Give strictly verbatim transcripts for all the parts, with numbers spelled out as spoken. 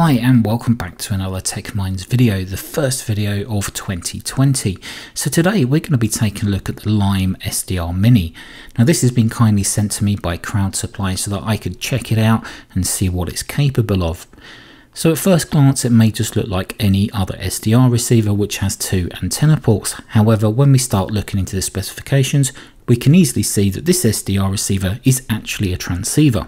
Hi and welcome back to another Tech Minds video, the first video of twenty twenty. So today we're going to be taking a look at the Lime S D R Mini. Now this has been kindly sent to me by CrowdSupply so that I could check it out and see what it's capable of. So at first glance it may just look like any other S D R receiver which has two antenna ports. However, when we start looking into the specifications we can easily see that this S D R receiver is actually a transceiver.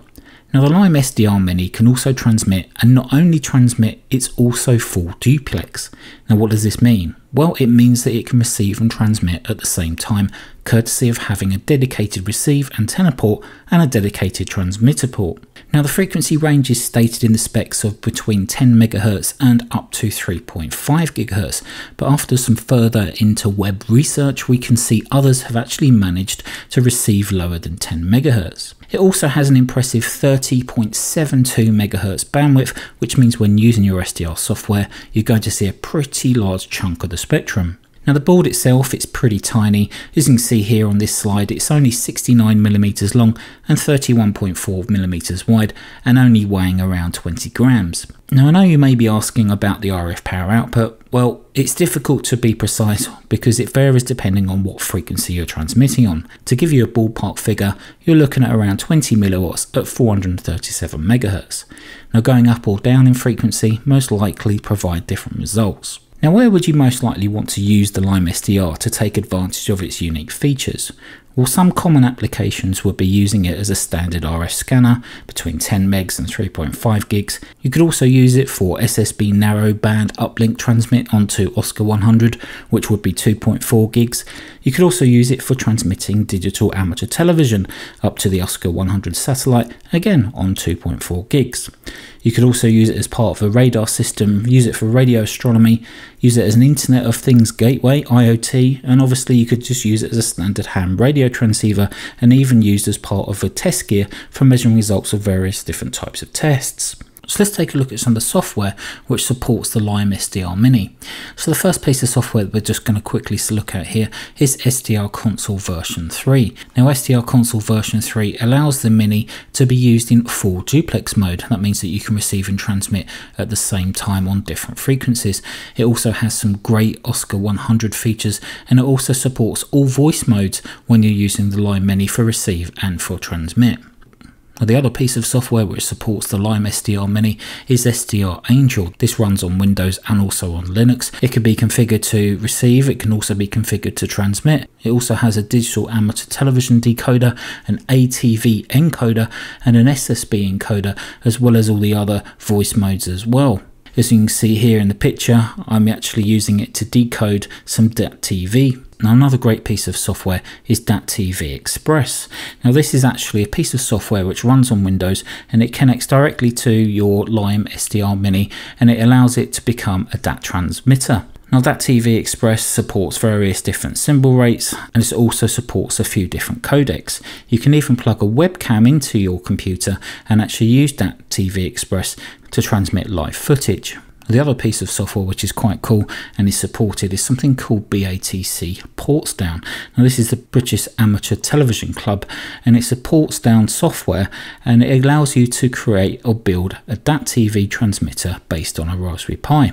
Now the Lime S D R Mini can also transmit, and not only transmit, it's also full duplex. Now what does this mean? Well, it means that it can receive and transmit at the same time, courtesy of having a dedicated receive antenna port and a dedicated transmitter port. Now the frequency range is stated in the specs of between ten megahertz and up to three point five gigahertz, but after some further interweb research we can see others have actually managed to receive lower than ten megahertz. It also has an impressive thirty point seven two megahertz bandwidth, which means when using your S D R software you're going to see a pretty large chunk of the spectrum. Now the board itself, it's pretty tiny. As you can see here on this slide, it's only sixty-nine millimeters long and thirty-one point four millimeters wide and only weighing around twenty grams. Now I know you may be asking about the R F power output. Well, it's difficult to be precise because it varies depending on what frequency you're transmitting on. To give you a ballpark figure, you're looking at around twenty milliwatts at four hundred thirty-seven megahertz. Now going up or down in frequency most likely provide different results. Now where would you most likely want to use the Lime S D R to take advantage of its unique features? Well, some common applications would be using it as a standard R F scanner between ten megs and three point five gigs. You could also use it for S S B narrowband uplink transmit onto Oscar one hundred, which would be two point four gigs. You could also use it for transmitting digital amateur television up to the Oscar one hundred satellite, again on two point four gigs. You could also use it as part of a radar system, use it for radio astronomy, use it as an Internet of Things gateway, I O T, and obviously you could just use it as a standard ham radio transceiver and even used as part of a test gear for measuring results of various different types of tests. So let's take a look at some of the software which supports the Lime S D R Mini. So the first piece of software that we're just going to quickly look at here is S D R Console version three. Now S D R Console version three allows the Mini to be used in full duplex mode. That means that you can receive and transmit at the same time on different frequencies. It also has some great Oscar one hundred features, and it also supports all voice modes when you're using the Lime Mini for receive and for transmit. The other piece of software which supports the Lime S D R Mini is S D R Angel. This runs on Windows and also on Linux. It can be configured to receive, it can also be configured to transmit. It also has a digital amateur television decoder, an A T V encoder and an S S B encoder, as well as all the other voice modes as well. As you can see here in the picture, I'm actually using it to decode some D A T V. Now another great piece of software is D A T V Express. Now this is actually a piece of software which runs on Windows and it connects directly to your Lime S D R Mini and it allows it to become a D A T transmitter. Now D A T V Express supports various different symbol rates and it also supports a few different codecs. You can even plug a webcam into your computer and actually use D A T V Express to transmit live footage. The other piece of software which is quite cool and is supported is something called B A T C Portsdown. Now this is the British Amateur Television Club and it's a Portsdown software and it allows you to create or build a D A T T V transmitter based on a Raspberry Pi.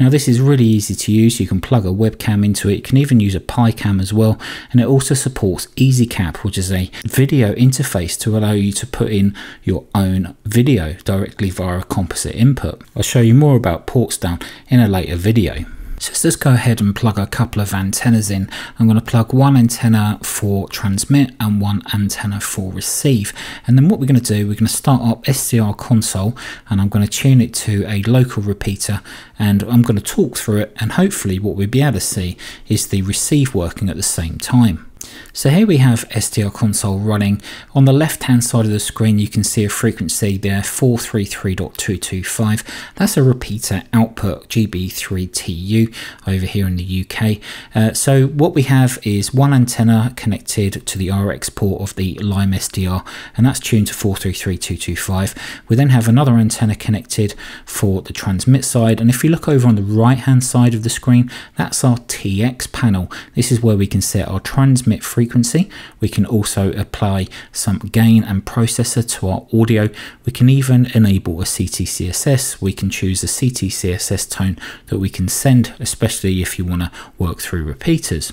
Now this is really easy to use. You can plug a webcam into it, you can even use a PiCam as well, and it also supports EasyCap, which is a video interface to allow you to put in your own video directly via a composite input. I'll show you more about Portsdown in a later video. So let's just go ahead and plug a couple of antennas in. I'm going to plug one antenna for transmit and one antenna for receive. And then what we're going to do, we're going to start up S D R Console and I'm going to tune it to a local repeater and I'm going to talk through it, and hopefully what we'll be able to see is the receive working at the same time. So here we have S D R Console running. On the left hand side of the screen you can see a frequency there, four thirty-three point two two five. That's a repeater output, G B three T U over here in the U K. Uh, so what we have is one antenna connected to the R X port of the Lime S D R and that's tuned to four thirty-three point two two five. We then have another antenna connected for the transmit side, and if you look over on the right hand side of the screen that's our T X panel. This is where we can set our transmit dynamic frequency. We can also apply some gain and processor to our audio. We can even enable a C T C S S. We can choose a C T C S S tone that we can send, especially if you want to work through repeaters.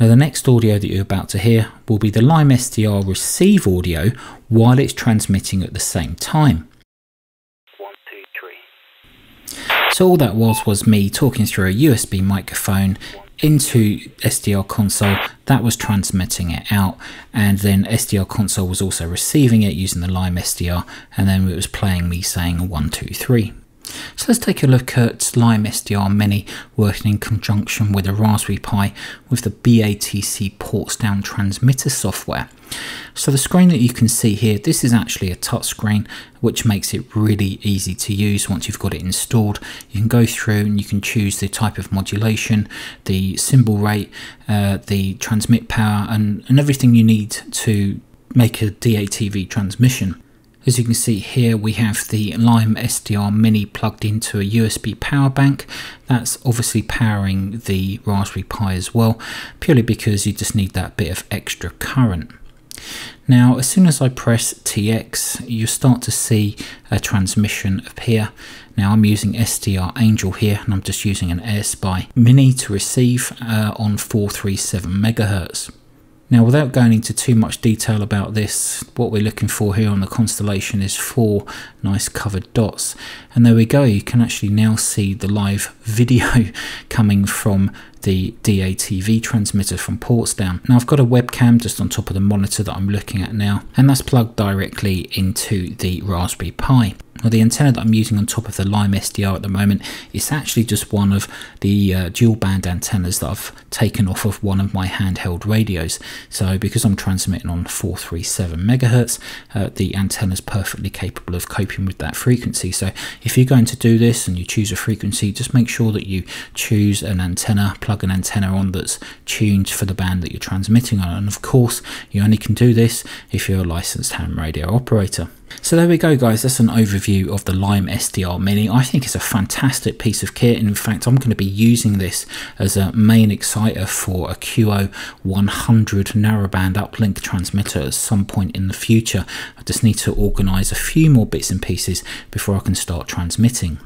Now the next audio that you're about to hear will be the LimeSDR receive audio while it's transmitting at the same time. One, two, three. So all that was was me talking through a U S B microphone into S D R Console, that was transmitting it out, and then S D R Console was also receiving it using the LimeSDR, and then it was playing me saying one, two, three. So let's take a look at LimeSDR Mini working in conjunction with a Raspberry Pi with the B A T C Portsdown transmitter software. So the screen that you can see here, this is actually a touch screen, which makes it really easy to use. Once you've got it installed, you can go through and you can choose the type of modulation, the symbol rate, uh, the transmit power, and, and everything you need to make a D A T V transmission. As you can see here, we have the LimeSDR Mini plugged into a U S B power bank. That's obviously powering the Raspberry Pi as well, purely because you just need that bit of extra current. Now, as soon as I press T X, you start to see a transmission appear. Now, I'm using S D R Angel here, and I'm just using an AirSpy Mini to receive uh, on four thirty-seven megahertz. Now, without going into too much detail about this, what we're looking for here on the constellation is four nice covered dots. And there we go, you can actually now see the live video coming from the D A T V transmitter from Portsdown. Now, I've got a webcam just on top of the monitor that I'm looking at now, and that's plugged directly into the Raspberry Pi. Now, the antenna that I'm using on top of the LimeSDR at the moment is actually just one of the uh, dual band antennas that I've taken off of one of my handheld radios. So because I'm transmitting on four thirty-seven megahertz, uh, the antenna is perfectly capable of coping with that frequency. So if you're going to do this and you choose a frequency, just make sure that you choose an antenna, plug an antenna on that's tuned for the band that you're transmitting on. And of course, you only can do this if you're a licensed ham radio operator. So there we go, guys, that's an overview of the LimeSDR Mini. I think it's a fantastic piece of kit, and in fact I'm going to be using this as a main exciter for a Q O one hundred narrowband uplink transmitter at some point in the future. I just need to organise a few more bits and pieces before I can start transmitting.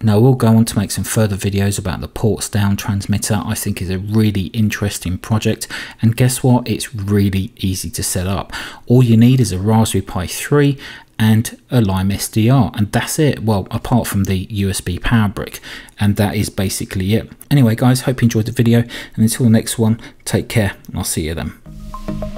Now, we'll go on to make some further videos about the Portsdown transmitter. I think is a really interesting project, and guess what? It's really easy to set up. All you need is a Raspberry Pi three and a LimeSDR, and that's it. Well, apart from the U S B power brick, and that is basically it. Anyway, guys, hope you enjoyed the video, and until the next one, take care, and I'll see you then.